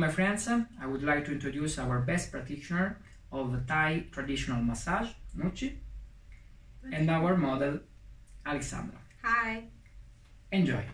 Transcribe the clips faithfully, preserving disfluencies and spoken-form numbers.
my friends. I would like to introduce our best practitioner of Thai traditional massage, Nucci, and our model, Alexandra. Hi. Enjoy.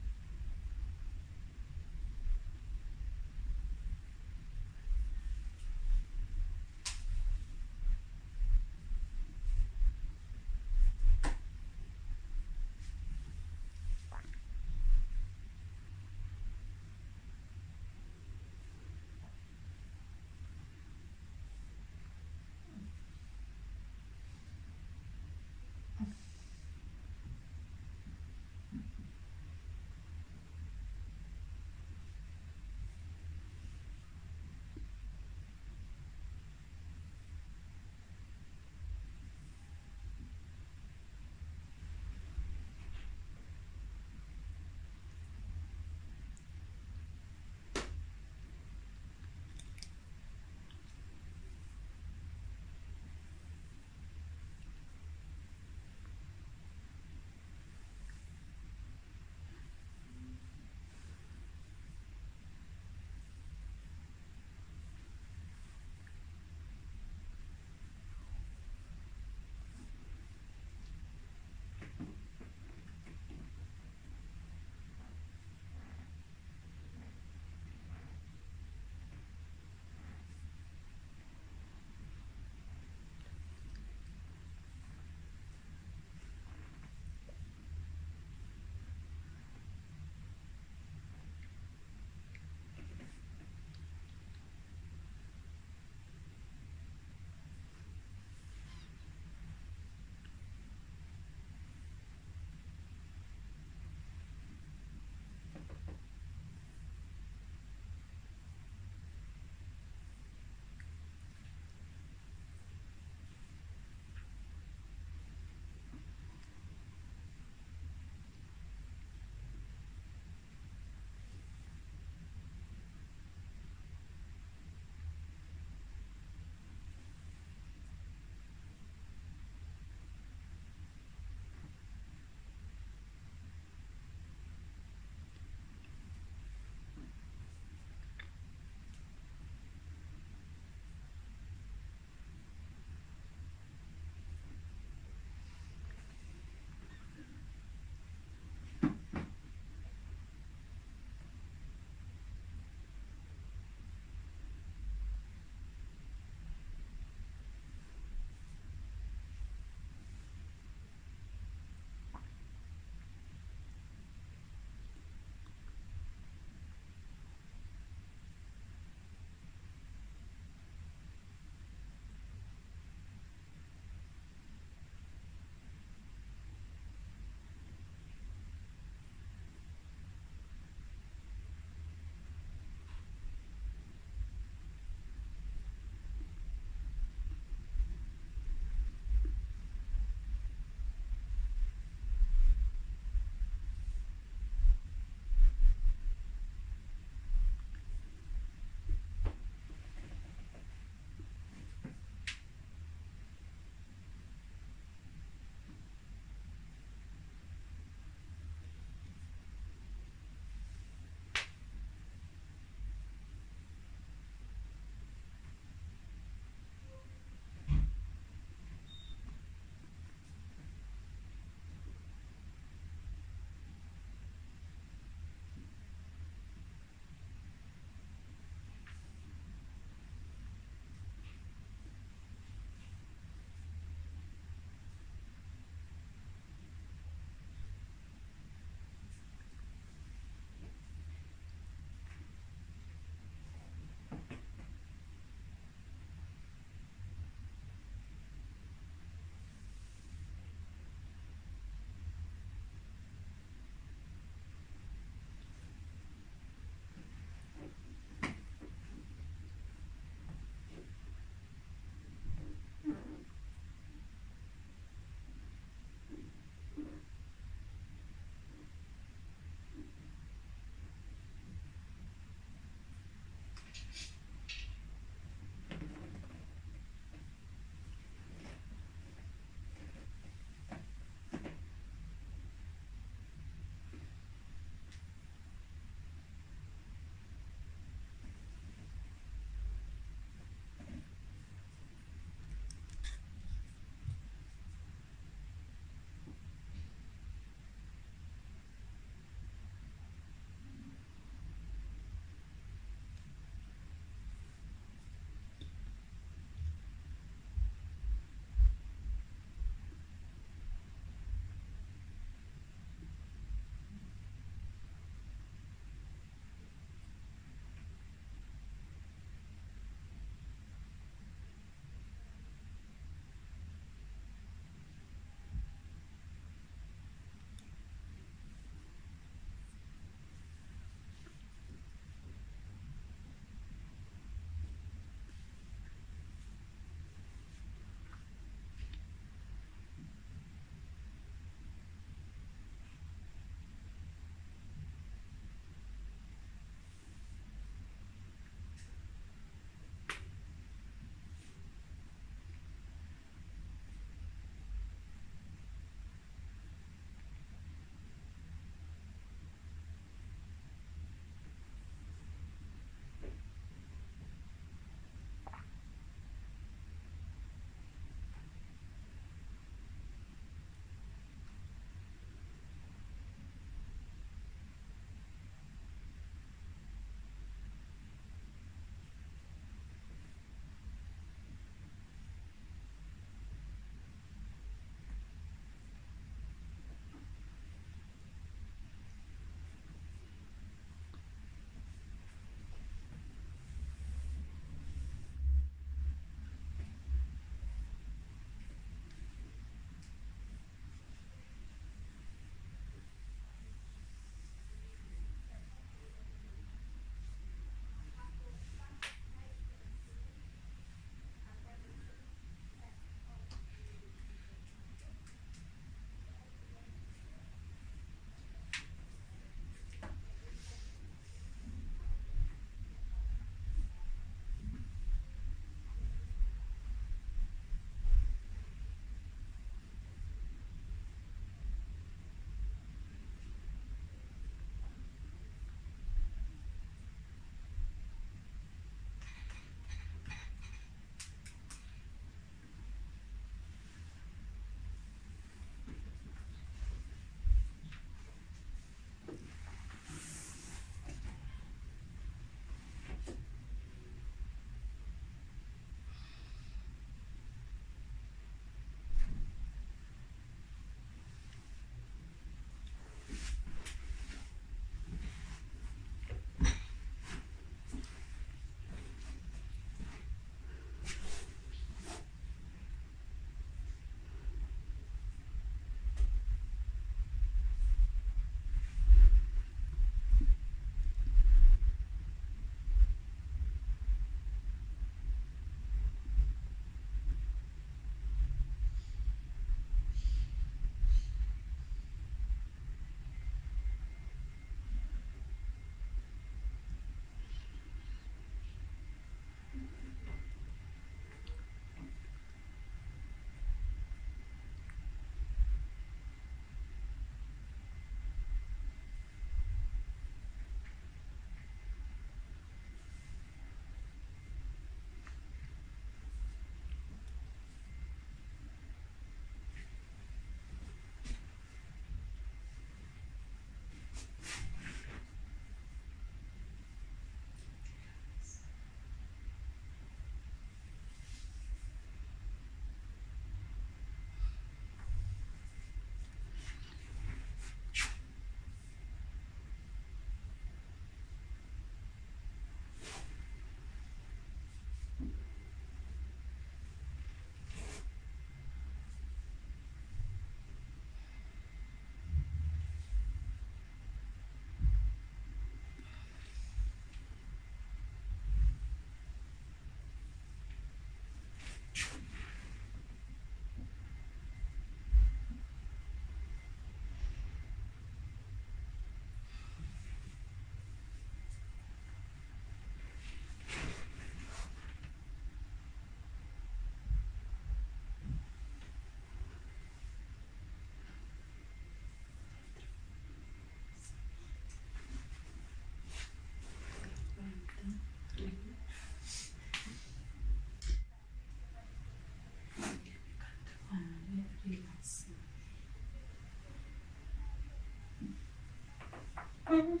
Não.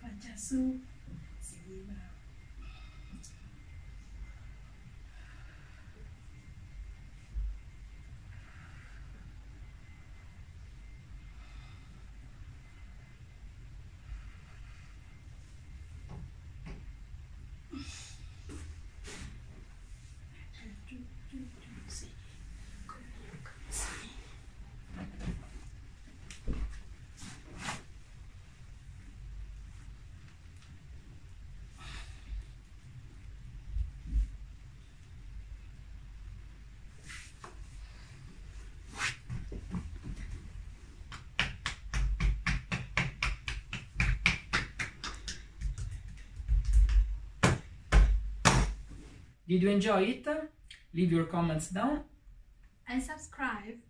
Faccia su, si libera. Did you enjoy it? Leave your comments down and subscribe.